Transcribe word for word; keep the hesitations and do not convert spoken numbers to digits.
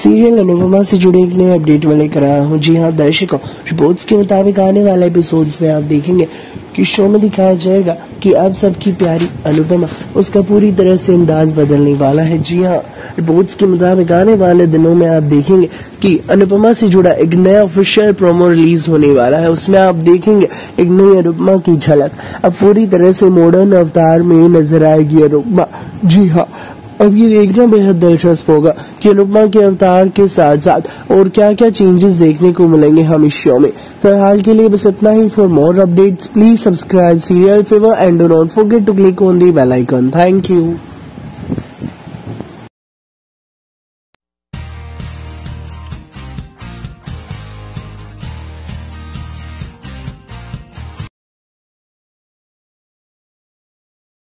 Serial Anupama से जुड़े एक नए अपडेट वाले कराया हूँ। जी हाँ दर्शकों, रिपोर्ट्स के मुताबिक आने वाले एपिसोड्स में आप देखेंगे कि शो में दिखाया जाएगा कि आप सबकी प्यारी अनुपमा उसका पूरी तरह से अंदाज बदलने वाला है। जी हाँ, रिपोर्ट्स के मुताबिक आने वाले दिनों में आप देखेंगे कि अनुपमा से जुड़ा एक नया ऑफिशियल प्रोमो रिलीज होने वाला है। उसमें आप देखेंगे एक नई अनुपमा की झलक। अब पूरी तरह से मॉडर्न अवतार में नजर आएगी अनुपमा। जी हाँ, अब ये देखना बेहद दिलचस्प होगा कि अनुपमा के अवतार के साथ साथ और क्या क्या चेंजेस देखने को मिलेंगे हम इस शो में। फिलहाल के लिए बस इतना ही। For more updates please subscribe Serial Fever and do not forget to click on the bell icon. Thank you.